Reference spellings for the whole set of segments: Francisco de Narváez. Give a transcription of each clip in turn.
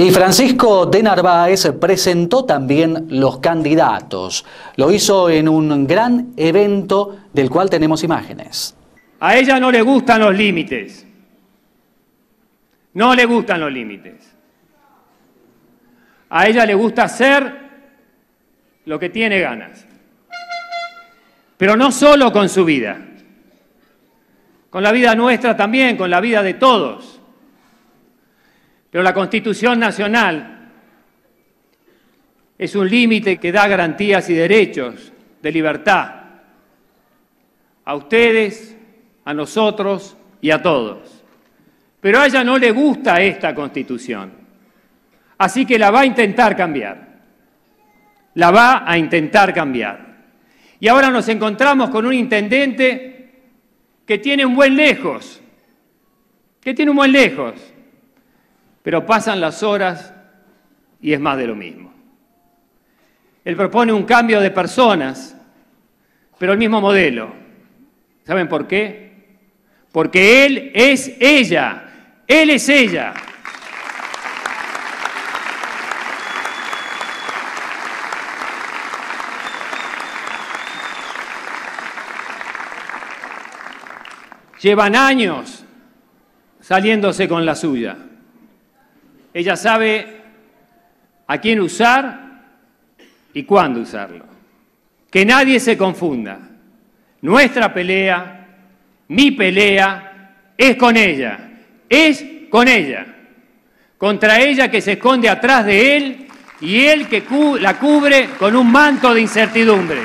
Y Francisco de Narváez presentó también los candidatos. Lo hizo en un gran evento del cual tenemos imágenes. A ella no le gustan los límites. No le gustan los límites. A ella le gusta hacer lo que tiene ganas. Pero no solo con su vida. Con la vida nuestra también, con la vida de todos. Pero la Constitución Nacional es un límite que da garantías y derechos de libertad a ustedes, a nosotros y a todos. Pero a ella no le gusta esta Constitución, así que la va a intentar cambiar. La va a intentar cambiar. Y ahora nos encontramos con un intendente que tiene un buen lejos, pero pasan las horas y es más de lo mismo. Él propone un cambio de personas, pero el mismo modelo. ¿Saben por qué? Porque él es ella. Él es ella. Llevan años saliéndose con la suya. Ella sabe a quién usar y cuándo usarlo. Que nadie se confunda. Nuestra pelea, mi pelea, es con ella. Es con ella. Contra ella que se esconde atrás de él y él que la cubre con un manto de incertidumbre.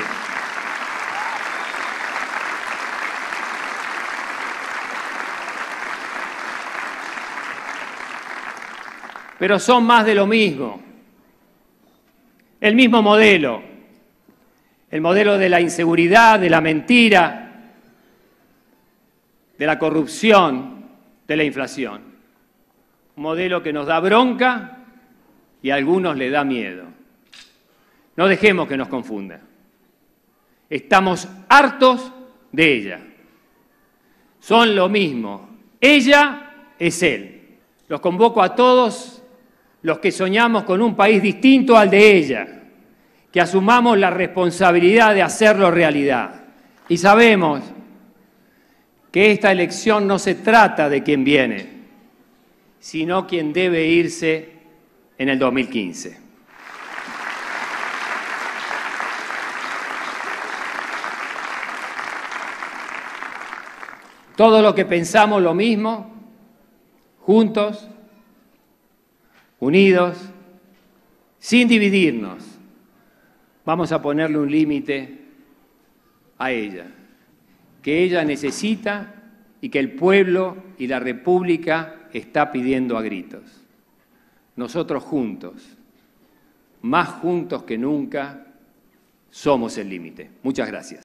Pero son más de lo mismo, el mismo modelo, el modelo de la inseguridad, de la mentira, de la corrupción, de la inflación. Un modelo que nos da bronca y a algunos le da miedo. No dejemos que nos confunda. Estamos hartos de ella. Son lo mismo. Ella es él. Los convoco a todos los que soñamos con un país distinto al de ella, que asumamos la responsabilidad de hacerlo realidad. Y sabemos que esta elección no se trata de quién viene, sino quién debe irse en el 2015. Todos los que pensamos lo mismo, juntos, unidos, sin dividirnos, vamos a ponerle un límite a ella, que ella necesita y que el pueblo y la República está pidiendo a gritos. Nosotros juntos, más juntos que nunca, somos el límite. Muchas gracias.